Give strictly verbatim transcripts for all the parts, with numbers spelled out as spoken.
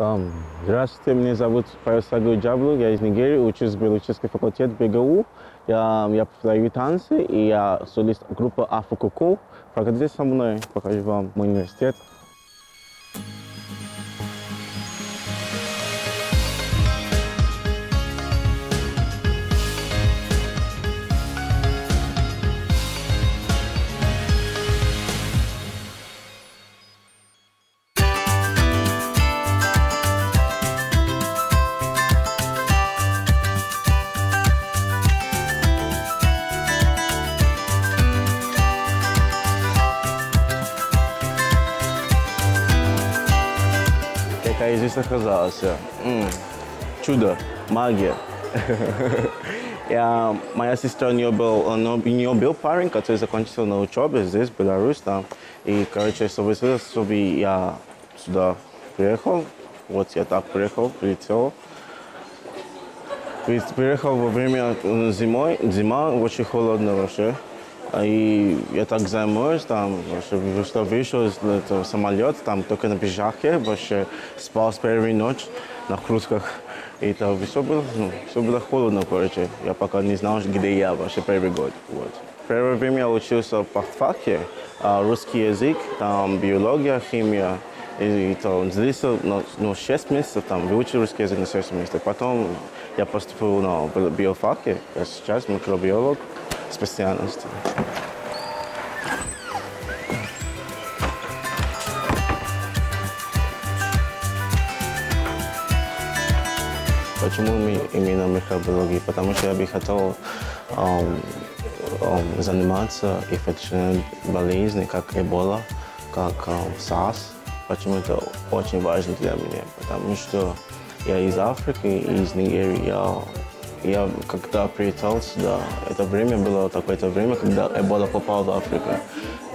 Um, здравствуйте, меня зовут Павел Сагуу Джаблу, я из Нигерии, учусь в Белорусский факультет Б Г У. Я, я повторяю танцы, и я солист группы Афро Коко. Проходите со мной, покажу вам мой университет. Я здесь оказался. М-м, чудо, магия. Я, моя сестра, у нее был, у нее был парень, который закончил на учебе здесь, в Беларуси. Там. И, короче, чтобы, чтобы я сюда приехал, вот я так приехал, прилетел. Приехал во время зимой, зима очень холодно вообще. И я так замерз, там, что вышел в самолет, там только на пижаке, вообще спал с первой ночи на кружках. И там все было, ну, все было холодно, короче. Я пока не знал, где я вообще первый год. Вот. Первое время я учился в фактфаке, русский язык, там, биология, химия. И, и там злился, ну, шесть месяцев, там, выучил русский язык на шесть месяцев. Потом я поступил на биофаке, я сейчас микробиолог. Специальности. Почему мы именно микробиологией? Потому что я бы хотел эм, эм, заниматься инфекционными болезнями, как Эбола, как эм, сарс. Почему это очень важно для меня? Потому что я из Африки, из Нигерии. Я Я когда прилетал сюда, это время было такое-то время, когда Эбола попала в Африку.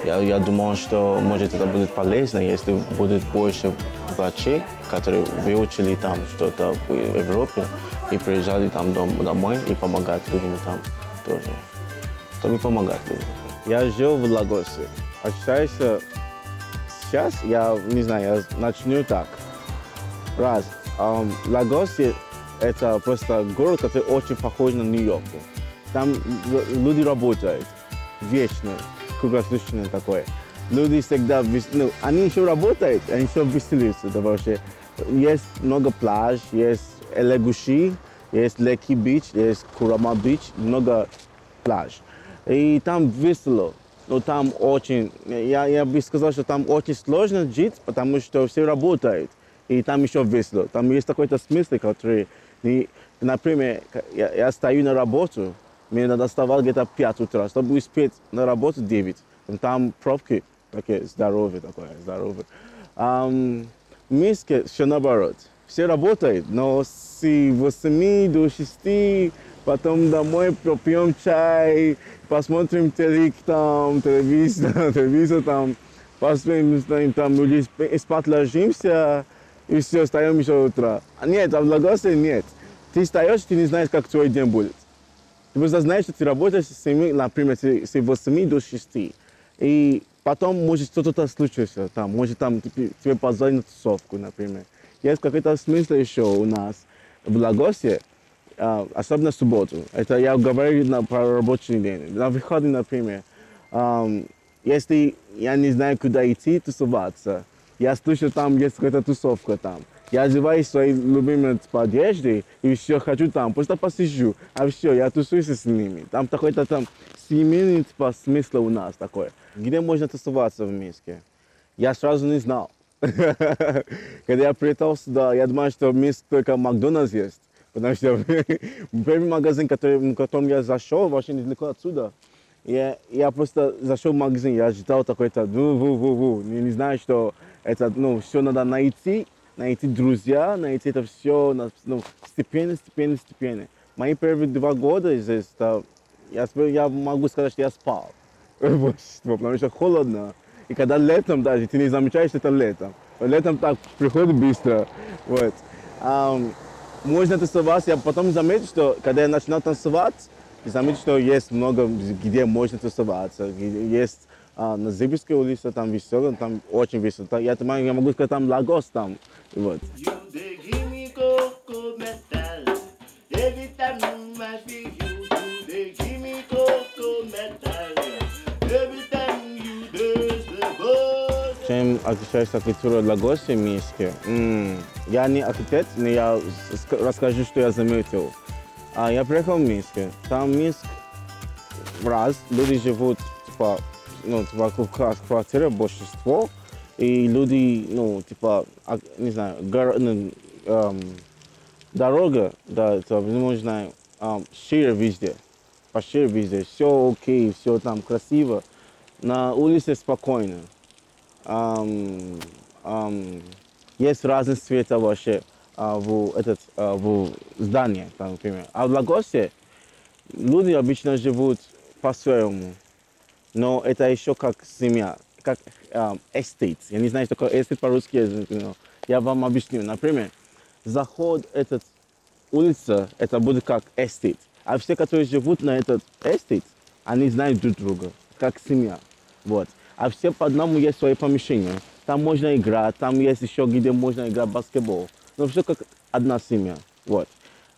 Я, я думал, что, может, это будет полезно, если будет больше врачей, которые выучили там что-то в Европе и приезжали там дом, домой и помогать людям там тоже, чтобы помогать людям. Я жил в Лагосе. А считаю, что сейчас, я не знаю, я начну так. Раз. Um, Лагосе это просто город, который очень похож на Нью-Йорк. Там люди работают вечно, круглосуточно такое. Люди всегда, ну, они еще работают, они еще веселятся, да, вообще. Есть много пляж, есть Элегуши, есть Леки-бич, есть Курама-бич, много пляж. И там весело, но там очень, я, я бы сказал, что там очень сложно жить, потому что все работают. И там еще весело, там есть какой-то смысл, который... И, например, я, я стою на работу, мне надо вставать где-то пять утра, чтобы успеть на работу девять. Там пробки такие здоровые, такое, здоровые. А в Минске все наоборот. Все работают, но с восьми до шести, потом домой попьем чай, посмотрим телек, там, телевизор, телевизор там, посмотрим, там, спать ложимся. И все, встаем еще утра. Нет, а в Лагосе нет. Ты встаешь, ты не знаешь, как твой день будет. Ты просто знаешь, что ты работаешь с семь, например, с восьми до шести. И потом, может, что-то случится. Там, может, там тебе позвонят на тусовку, например. Есть какой-то смысл еще у нас в Лагосе, особенно в субботу. Это я говорю на рабочий день. На выходе, например, если я не знаю, куда идти, тусоваться, я слышу, там есть какая-то тусовка там. Я одеваюсь в свои любимые одежды и все хочу там, просто посижу. А все, я тусуюсь с ними. Там такой-то там семейный типа, смысл у нас такой. Где можно тусоваться в Минске? Я сразу не знал. Когда я прилетал сюда, я думал, что в Минске только Макдональдс есть. Потому что первый магазин, в котором я зашел, вообще недалеко отсюда. Я, я просто зашел в магазин, я ждал такой-то ву-ву-ву-ву. Я не знаю, что это, ну, все надо найти, найти друзья, найти это все, ну, степени, степени, степени. Мои первые два года здесь, то, я, я могу сказать, что я спал, потому что холодно. И когда летом даже, ты не замечаешь, что это летом. Летом так приходит быстро, вот. Um, можно танцевать, я потом заметил, что когда я начинал танцевать, и заметил, что есть много, где можно тусоваться. Есть а, на Зыбрской улице, там весело, там очень весело. Я, я могу сказать, там Лагос там. Вот. Чем отличается культура для гостей в Минске? Я не архитект, но я расскажу, что я заметил. Я приехал в Минске. Там Минск раз, люди живут типа, ну, типа квартиры, большинство, и люди, ну, типа, не знаю, гор, ну, эм, дорога, да, это возможно эм, шире везде, пошире везде, все окей, все там красиво, на улице спокойно. Эм, эм, есть разные цвета вообще э, в, этот, э, в здании, там, например. А в Лагосе люди обычно живут по-своему, но это еще как семья, как эстейт. Я не знаю, что такое эстейт по-русски, но я вам объясню. Например, заход этот улица, это будет как эстейт. А все, которые живут на этот эстейт, они знают друг друга, как семья. Вот. А все по одному есть свои помещения. Там можно играть, там есть еще где можно играть в баскетбол. Но все как одна семья. Вот.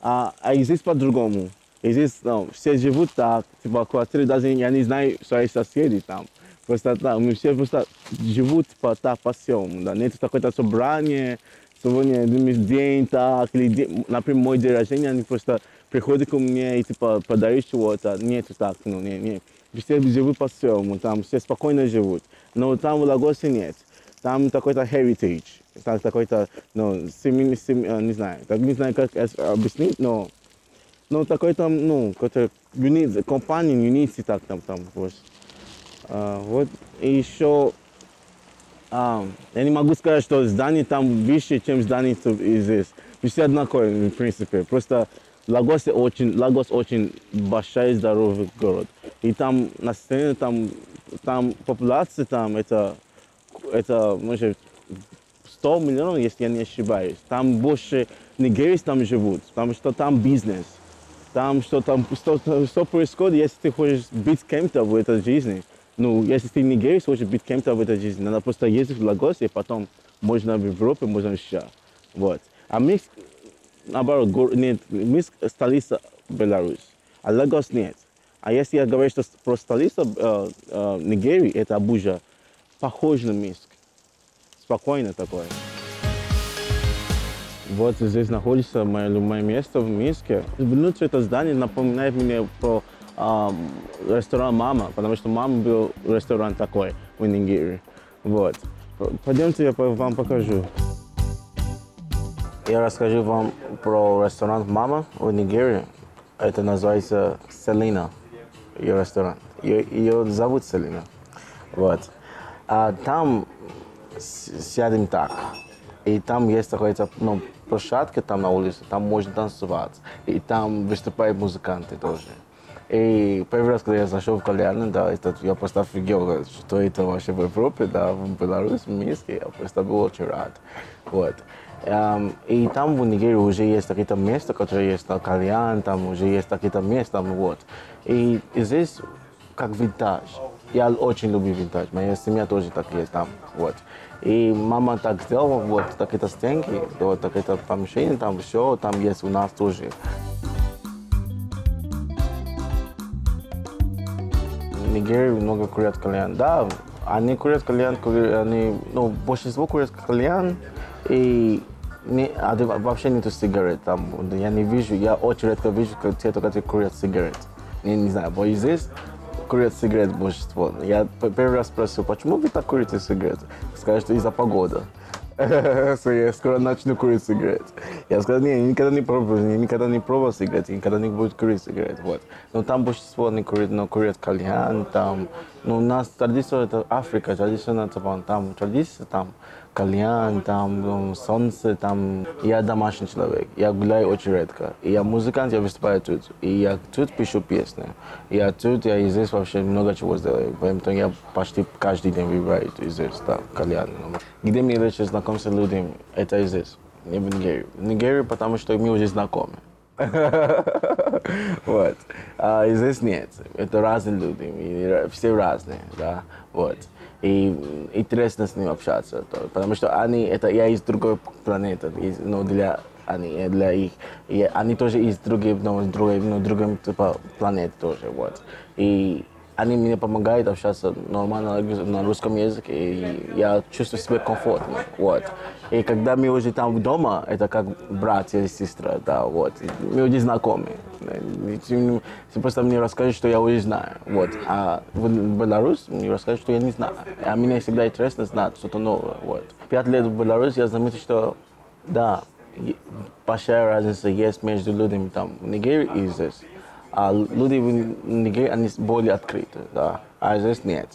А, а здесь по-другому. И здесь ну, все живут так, типа квартиры, даже я не знаю своих соседей там. Просто там, мы все просто живут типа, так по-своему, да. Нет такого собрания, сегодня день так, или, например, мой день рождения, они просто приходят ко мне и типа подарят чего-то. Нет так, ну, нет, нет. Все живут по-своему, там все спокойно живут. Но там в Лагосе нет. Там такой-то heritage, там такой-то, ну, семейный, семейный, не знаю, так не знаю, как объяснить, но... Ну, такой там, ну, какой-то компания, юнити, так там, там, вот. А, вот, и еще, а, я не могу сказать, что здание там выше, чем здание здесь. Все однаковые, в принципе, просто Лагос очень, Лагос очень большой, здоровый город. И там население, там, там популяция, там, это, это, может, сто миллионов, если я не ошибаюсь. Там больше нигерийцев там живут, потому что там бизнес. Там что, там, что, что происходит, если ты хочешь быть кем-то в этой жизни. Ну, если ты нигериец, хочешь быть кем-то в этой жизни, надо просто ездить в Лагос, и потом можно в Европе, можно еще. Вот. А Минск, наоборот, гор... нет, Минск столица Беларусь, а Лагос нет. А если я говорю, что про столицу э, э, Нигерии, это Абуджа, похож на Минск. Спокойно такое. Вот здесь находится мое любимое место в Минске. Внутри это здание напоминает мне про э, ресторан «Мама», потому что «Мама» был ресторан такой в Нигерии. Вот. Пойдемте, я вам покажу. Я расскажу вам про ресторан «Мама» в Нигерии. Это называется «Селина», ее ресторан. Ее, ее зовут Селина. Вот. А там сядем так. И там есть такая ну, площадка там на улице, там можно танцевать. И там выступают музыканты тоже. И первый раз, когда я зашел в Калиан, да, я просто офигел, что это вообще в Европе, да, в Беларуси, в Минске. Я просто был очень рад. Вот. И там в Нигерии уже есть какие-то места, которые есть на Калиан, там уже есть какие-то места. Вот. И здесь как винтаж. Я очень люблю винтаж, моя семья тоже так есть там. Вот. И мама так сделала, вот, так это стенки, вот, так это помещение, там все, там есть у нас тоже. В Нигерии много курят кальян. Да, они курят кальян, курят, они, ну, большинство курят кальян, и не, а, вообще нету сигарет там. Я не вижу, я очень редко вижу те, которые курят сигарет. Я не знаю, но здесь курят сигарет большинство. Я первый раз спросил, почему вы так курите сигареты? Сказали, что из-за погоды. Я скоро начну курить сигарет. Я сказал, нет, я никогда не пробовал, я никогда не пробовал сигарет, никогда не буду курить сигарет. Вот. Но там большинство не курит, но курят кальян. Там. Но у нас традиция это Африка, традиция там традиция там кальян, там солнце, там. Я домашний человек, я гуляю очень редко. И я музыкант, я выступаю тут, и я тут пишу песни. Я тут, я здесь вообще много чего сделаю, поэтому я почти каждый день выбираю здесь там, кальян. Где мне легче знакомиться с людьми, это здесь, не в Нигерии. В Нигерии, потому что мы уже знакомы. Вот. А здесь нет. Это разные люди, все разные, да, вот. И интересно с ним общаться, потому что они, это я из другой планеты, из, ну, для, они, для их, и они тоже из другой, ну, другой, ну, другой типа, планеты тоже, вот. И они мне помогают общаться нормально на русском языке, и я чувствую себя комфортно, вот. И когда мы уже там дома, это как брат или сестра, да, вот. Мы уже знакомы. Ты просто мне расскажешь, что я уже знаю, вот. А в Беларуси мне расскажешь, что я не знаю. А мне всегда интересно знать что-то новое, вот. Пять лет в Беларуси я заметил, что да, большая разница есть между людьми там в Нигерии и здесь. А люди в Нигерии, они более открыты, да, а здесь нет.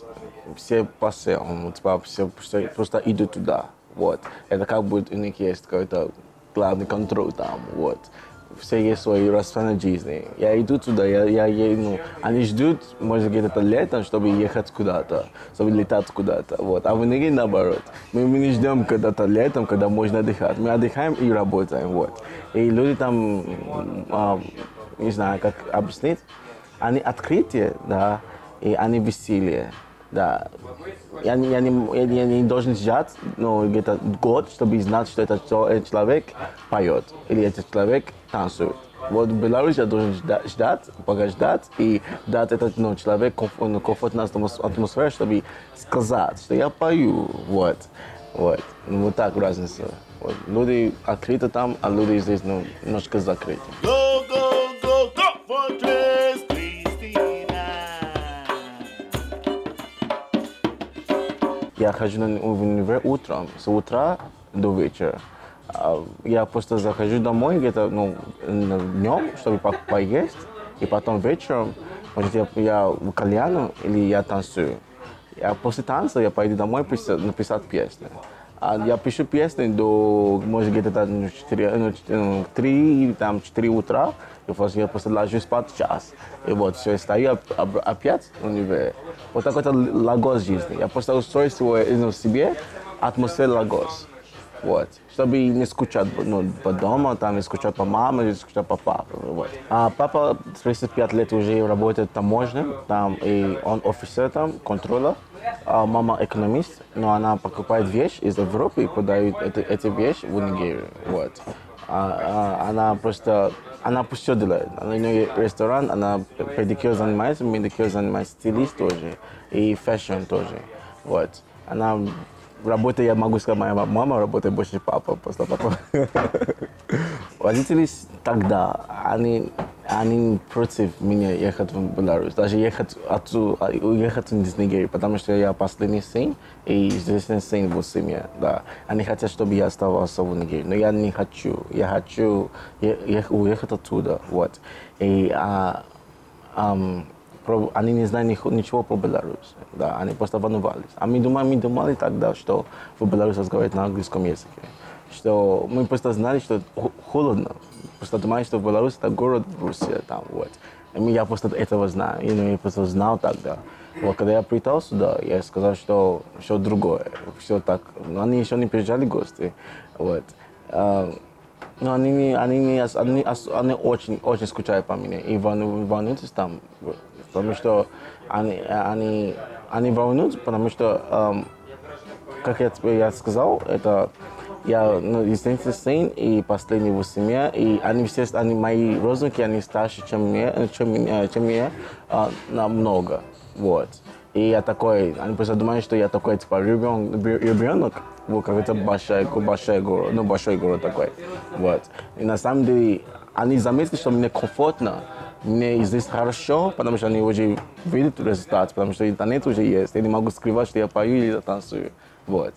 Все пассион, типа, все просто идут туда, вот. Это как будто у них есть какой-то главный контроль там, вот. Все есть свои расстояния жизни. Я иду туда, я, я, я, ну, они ждут, может, где-то летом, чтобы ехать куда-то, чтобы летать куда-то, вот. А в Нигерии наоборот. Мы, мы не ждем когда-то летом, когда можно отдыхать. Мы отдыхаем и работаем, вот. И люди там... А, не знаю, как объяснить, они открытые, да, и они веселые, да. Я, я, не, я, я не должен ждать, ну, где-то год, чтобы знать, что этот человек поет или этот человек танцует. Вот в Беларуси я должен ждать, пока ждать, и дать этот, ну, человек комфортную атмосферу, чтобы сказать, что я пою, вот. Вот, ну, вот так разница. Вот. Люди открыты там, а люди здесь, ну, немножко закрыты. Я хожу в универ утром, с утра до вечера. Я просто захожу домой где-то, ну, днем, чтобы по поесть, и потом вечером, может, я, я в Калиану или я танцую. А после танца я пойду домой писать, написать песню. А я пишу песни до, может, где-то три-четыре утра, и я просто ложусь спать час. И вот все, я стою опять в универе. Вот такой-то лагос жизни. Я просто устрою свой, себе атмосферу лагос. Вот. Чтобы не скучать, ну, по дому, там, не скучать по маме, не скучать по папе. Вот. А папа тридцать пять лет уже работает таможенным, там, и он офицер там, контроля. А мама экономист, но она покупает вещи из Европы и подает это, эти вещи в Нигерию. Вот. А, а, она просто, она все делает. Она, у нее ресторан, она педикюр занимается, медикюр занимается, стилист тоже, и фэшн тоже. Вот. Она работает, я могу сказать, моя мама работает больше папа, после папа. Родители тогда, они, они против меня ехать в Беларусь, даже ехать отсюда, уехать из Нигерии, потому что я последний сын, и единственный сын в семье, да. Они хотят, чтобы я оставался в Нигерии, но я не хочу, я хочу уехать оттуда, вот. И а, а, они не знают ничего про Беларусь, да, они просто волновались. А мы думали, мы думали тогда, что в Беларуси разговаривают на английском языке, что мы просто знали, что холодно, просто думали, что Беларусь это город Руси, там, вот. И я просто этого знаю, и, ну, я просто знал тогда. Вот, когда я прилетал сюда, я сказал, что все другое, все так. Но они еще не приезжали гости, вот. Но они, не, они, не, они, они очень, очень скучают по мне и волнуются там. Потому что они, они, они волнуются, потому что, эм, как я, я сказал, это я, ну, единственный сын и последний в семье, и они все, они, мои родственники, они старше, чем я, чем, чем я э, намного, вот. И я такой, они просто думают, что я такой, типа, ребенок, ребенок вот, какой-то большой, большой город, ну, большой город такой, вот. И на самом деле, они заметили, что мне комфортно. Мне здесь хорошо, потому что они уже видят результат, потому что интернет уже есть. Я не могу скрывать, что я пою или танцую. Вот.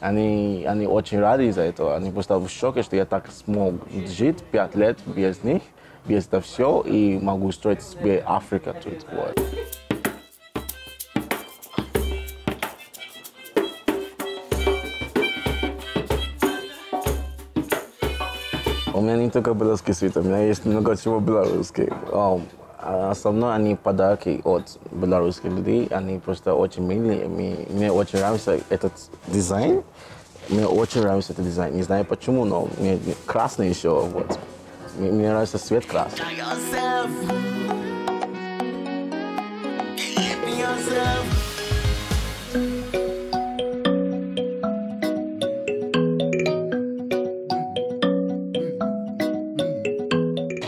Они, они очень рады из-за этого. Они просто в шоке, что я так смог жить пять лет без них, без этого все, и могу строить себе Африку тут. Вот. У меня не только белорусский свитер, у меня есть много чего белорусских. Основное они подарки от белорусских людей, они просто очень милые. Мне, мне очень нравится этот дизайн, мне очень нравится этот дизайн. Не знаю почему, но мне красный еще, вот. Мне, мне нравится цвет красный.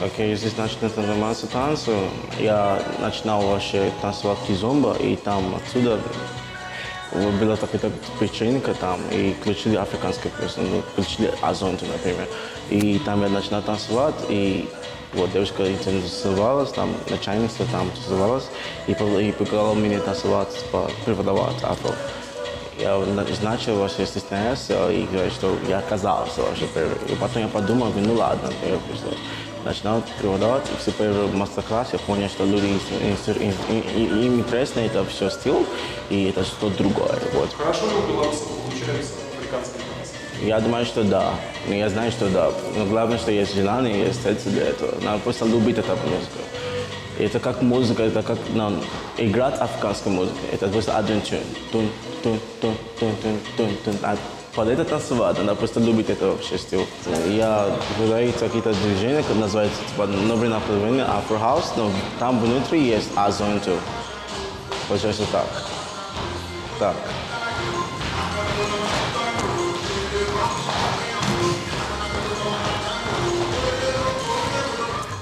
как я здесь начал заниматься танцем, я начинал вообще танцевать кизомба, и там отсюда была такая причинка, там, и включили африканские песни, включили азонту, например. И там я начинал танцевать, и вот девушка интересовалась, там, начальница там танцевалась, и, и показала мне танцевать, преподавать афро. Я начал вообще стесняться и говорю, что я оказался вообще первый. И потом я подумал, ну ладно, я пришел. Начинал преподавать, и в мастер-классе я понял, что люди им интересно это все стил, и это что-то другое. Вот. Хорошо же у белорусов получается африканский танец? Я думаю, что да. Я знаю, что да. Но главное, что есть желание и есть сердце для этого. Надо просто любить это музыку. Это как музыка, это как нам играть африканскую музыку. Это просто один тун, тун, тун, тун, тун, тун, тун. А под это танцевать, она просто любит это вообще стиль. Я делаю какие-то движения, как называется, типа, новое направление афрохаус, но там внутри есть азонту. Получается так. Так.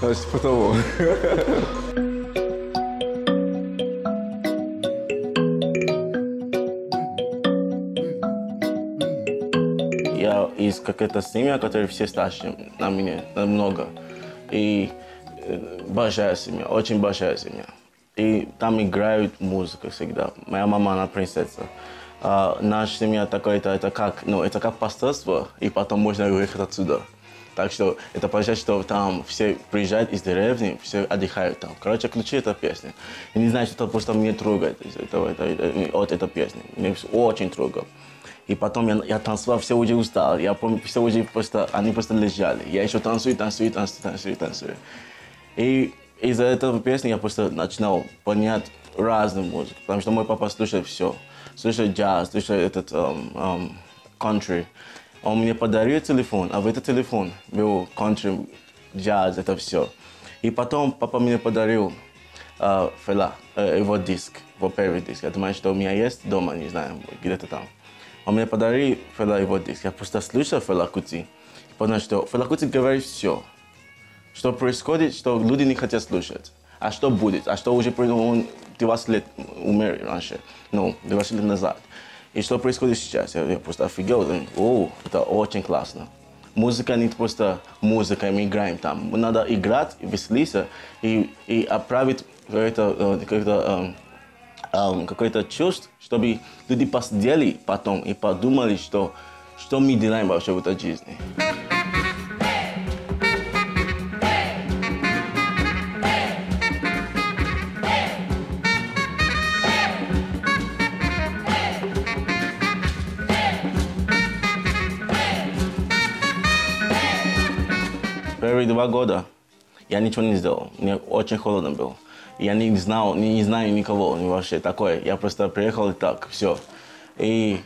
То есть по тому. Я из какой-то семьи, которой все старше на меня намного. И большая семья, очень большая семья. И там играют музыку всегда. Моя мама, она принцесса. А наша семья такая-то, это как, ну, это как пасторство, и потом можно уехать отсюда. Так что это получается, что там все приезжают из деревни, все отдыхают там. Короче, ключи эта песня. Я не знаю, что просто мне трогает это, это, это, от этой песни. Мне очень трогает. И потом я, я танцевал, все уже устал. Я помню, все уже просто, они просто лежали. Я еще танцую, танцую, танцую, танцую, танцую. И из-за этого песни я просто начинал понять разную музыку. Потому что мой папа слушает все. Слушает джаз, слушает этот кантри. Um, um, Он мне подарил телефон, а в этот телефон был кантри, джаз, это все. И потом папа мне подарил э, Фела, э, его диск, его первый диск. Я думаю, что у меня есть дома, не знаю, где-то там. Он мне подарил Фела, его диск. Я просто слушал Фела Кути. Потому что Фела Кути говорит все, что происходит, что люди не хотят слушать. А что будет? А что уже он двадцать лет умер раньше, ну, двадцать лет назад. И что происходит сейчас? Я просто офигел. О, это очень классно. Музыка не просто музыка, мы играем там. Надо играть, веселиться и, и отправить какое-то какое-то, эм, какое-то чувство, чтобы люди посидели потом и подумали, что, что мы делаем вообще в этой жизни. Первые два года я ничего не сделал, мне очень холодно было. Я не знал, не, не знаю никого вообще такое. Я просто приехал и так, все. И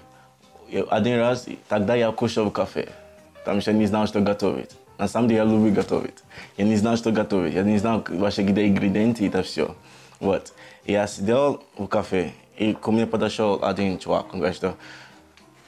один раз, тогда я кушал в кафе, потому что я не знал, что готовить. На самом деле я люблю готовить. Я не знал, что готовить, я не знал вообще, где ингредиенты и это все. Вот. Я сидел в кафе, и ко мне подошел один чувак, он говорит, что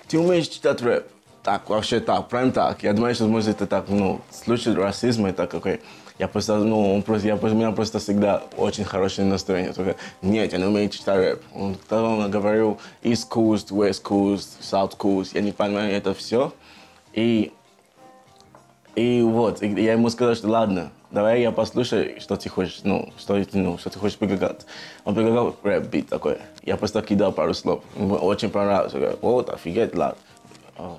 ты умеешь читать рэп? Так, вообще так, прям так. Я думаю, что может это так, ну, случай расизма и так, окей. Я просто, ну, он просто, я, у меня просто всегда очень хорошее настроение. Только, нет, я не умею читать рэп. Он тогда говорил East Coast, West Coast, South Coast. Я не понимаю это все. И, и вот, и я ему сказал, что ладно, давай я послушаю, что ты хочешь, ну, что, ну, что ты хочешь предлагать. Он предлагал рэп-бит такой. Я просто кидал пару слов. Мне очень понравилось. Я говорю, вот, офигеть, ладно. Oh,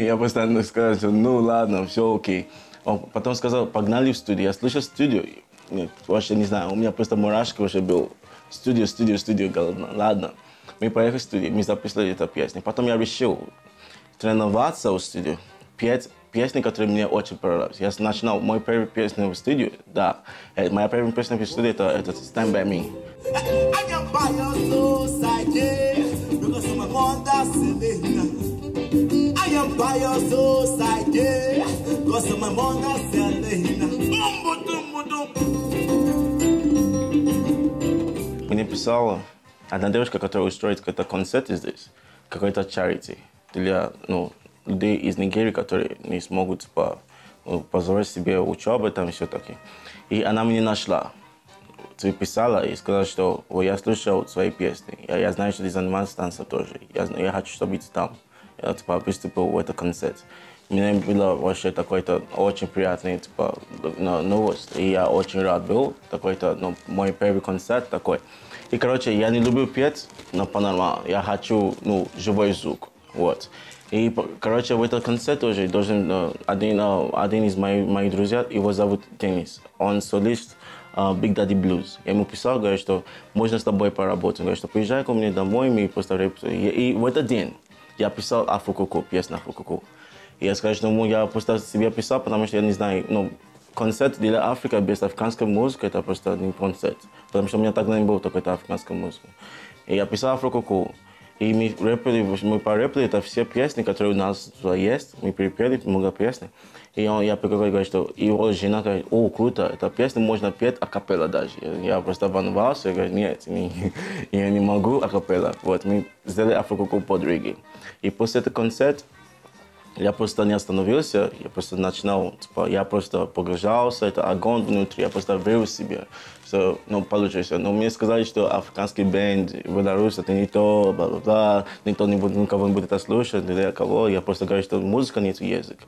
я постоянно сказал, что ну ладно, все окей. Он потом сказал, погнали в студию. Я слышал студию, нет, вообще не знаю, у меня просто мурашки уже был. Студию, студию, студию, голодно. Ладно, мы поехали в студию, мы записали эту песню. Потом я решил тренироваться в студию, петь песни, которые мне очень понравились. Я начинал мою первую песню в студию, да, моя первая песня в студии это, это Stand By Me. Мне писала одна девушка, которая устроит какой-то концерт здесь, какой-то charity для, ну, людей из Нигерии, которые не смогут, типа, позволить себе учебу, там все-таки. И она меня нашла. Ты писала и сказала, что я слышал твои песни. Я, я знаю, что ты занимаешься танцем тоже. Я, я хочу, чтобы быть там. Я типа, выступил в этот концерт. Мне было вообще такой-то очень приятный типа, новость. И я очень рад был. Такой-то, ну, мой первый концерт такой. И, короче, я не люблю петь, но по-нормальному. Я хочу, ну, живой звук. Вот. И, короче, в этот концерт тоже должен... Один, один из моих, моих друзей, его зовут Теннис. Он солист Big Daddy Blues. Я ему писал, говорю, что можно с тобой поработать. Он говорит, что приезжай ко мне домой, мы просто... И в этот день я писал Афро Коко, песню Афро Коко. И я сказал, что я просто себе писал, потому что я не знаю, ну, концерт для Африки без африканской музыки, это просто не концерт. Потому что у меня тогда не было такой-то африканской музыки. И я писал Афро Коко. И мы, рэпили, мы порепли, это все песни, которые у нас есть, мы перепели много песен. И он, я говорю, что его жена говорит, о, круто, эту песню можно петь акапелла даже. Я просто волновался, я говорю, нет, не, я не могу акапелла. Вот, мы сделали Афракуку под Риги. И после этого концерта я просто не остановился, я просто начинал, типа, я просто погружался, это огонь внутри, я просто верил в себя. So, ну, получилось. Но мне сказали, что африканский бенд в Беларуси это не то, бла-бла-бла, никто не будет, никого не будет это слушать, для кого. Я просто говорю, что музыка нет языка.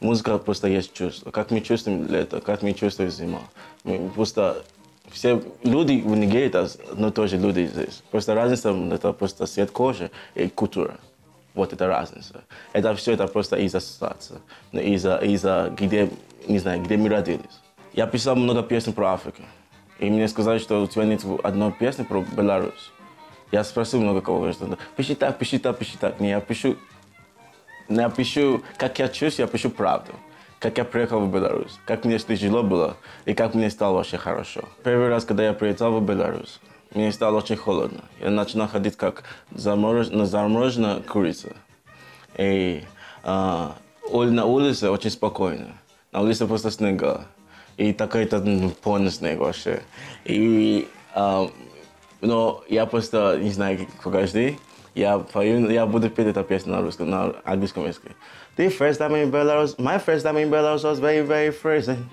Музыка просто есть чувство. Как мы чувствуем лето, как мы чувствуем зима. Мы просто все люди в Нигерии, но тоже люди здесь. Просто разница это просто цвет кожи и культура. Вот это разница. Это все это просто из-за ситуации, из-за из-за где не знаю, где мы родились. Я писал много песен про Африку, и мне сказали, что у тебя нет одной песни про Беларусь. Я спросил много кого, что пиши так, пиши так, пиши так. Не, я пишу, я пишу, как я чувствую, я пишу правду. Как я приехал в Беларусь, как мне тяжело было и как мне стало вообще хорошо. Первый раз, когда я приехал в Беларусь, мне стало очень холодно. Я начинал ходить как замороженная, замороженная курица. И а, на улице очень спокойно. На улице просто снега. И такой-то ну, полный снег вообще. И, а, но я просто, не знаю, подожди. Я пою, я буду петь эту песню на русском, на английском языке. The first time in Belarus, my first time in Belarus was very, very freezing.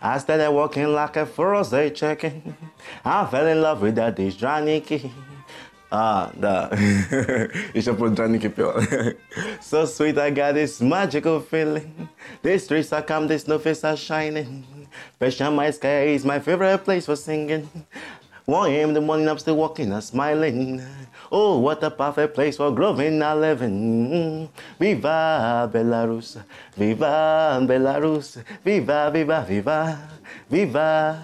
I started walking like a frozen chicken. I fell in love with that draniki. Ah, да. Еще про драники пел. So sweet, I got this magical feeling. The streets are calm, the snowflakes are shining. Passion my sky is my favorite place for singing. one a m in the morning, I'm still walking and smiling. Oh, what a perfect place for growing and living. Viva Belarus, viva Belarus, viva, viva, viva, viva.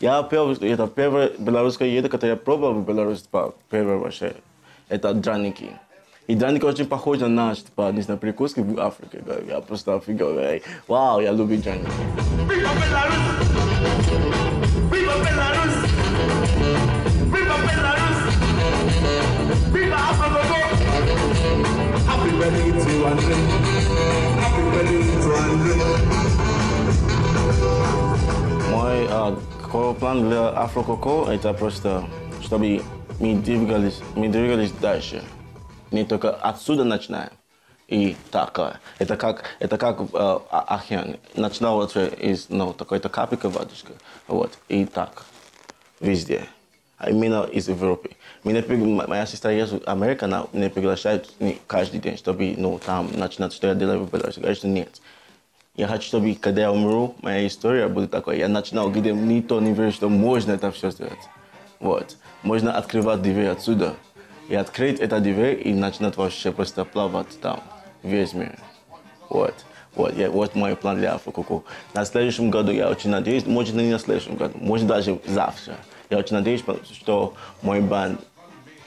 Я пел, это первое белорусское еда, которое я пробовал в Беларуси, типа, первое вообще. Это драники. И драники очень похожи на наши, типа, не знаю, прикуски в Африке. Да? Я просто офигел, вау, я люблю драники. Viva Belarus! Viva Belarus! Viva Belarus! Viva Afro Coco! Happy birthday to Andre. Happy birthday to Andre. Мой uh, план для Афро Коко это просто, чтобы мы двигались, мы двигались дальше. Не только отсюда начинаем. И так, это как, это как uh, океан. Начинал вот из ну, такой-то капельки водички. Вот. И так. Везде. Именно из Европы. Меня, моя сестра есть в Америке, она меня приглашает каждый день, чтобы ну, там начинать что я делаю в Беларуси. Я говорю, что нет. Я хочу, чтобы когда я умру, моя история будет такой. Я начинал, где никто не верит, что можно это все сделать. Вот. Можно открывать дверь отсюда. И открыть эту дверь и начинать вообще просто плавать там. Весь мир. Вот. Вот, я, вот мой план для Афро Коко. На следующем году, я очень надеюсь, может не на следующем году, может даже завтра. Я очень надеюсь, что мой банд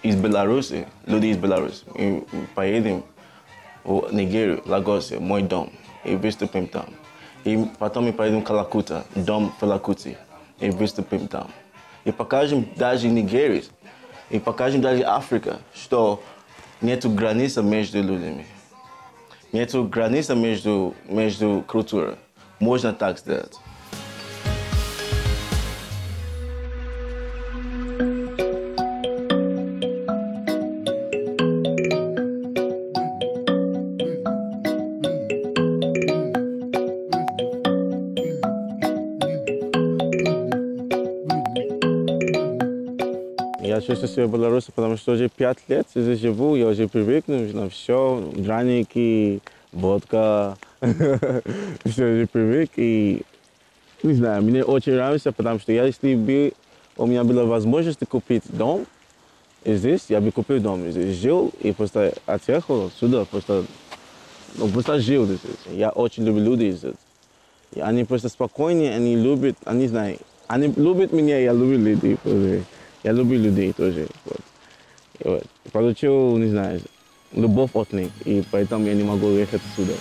из Беларуси, люди из Беларуси, мы поедем в Нигерию, Лагосе, мой дом, и выступим там. И потом мы поедем в Калакута, дом Фела Кути, и выступим там. И покажем даже Нигерию, и покажем даже Африку, что нет границы между людьми. Нет границы между, между культурами. Можно так сделать. чувствую себя белорусом, потому что уже пять лет здесь живу, я уже привык на все, драники, водка, все уже привык, и не знаю, мне очень нравится, потому что я, если бы у меня была возможность купить дом здесь, я бы купил дом здесь, жил и просто отъехал сюда, просто, ну, просто жил здесь. Я очень люблю людей здесь. И они просто спокойнее, они любят, они знают, они любят меня, я люблю людей тоже. Я люблю людей тоже. Вот. Вот. Получил, не знаю, любовь от них, и поэтому я не могу уехать отсюда.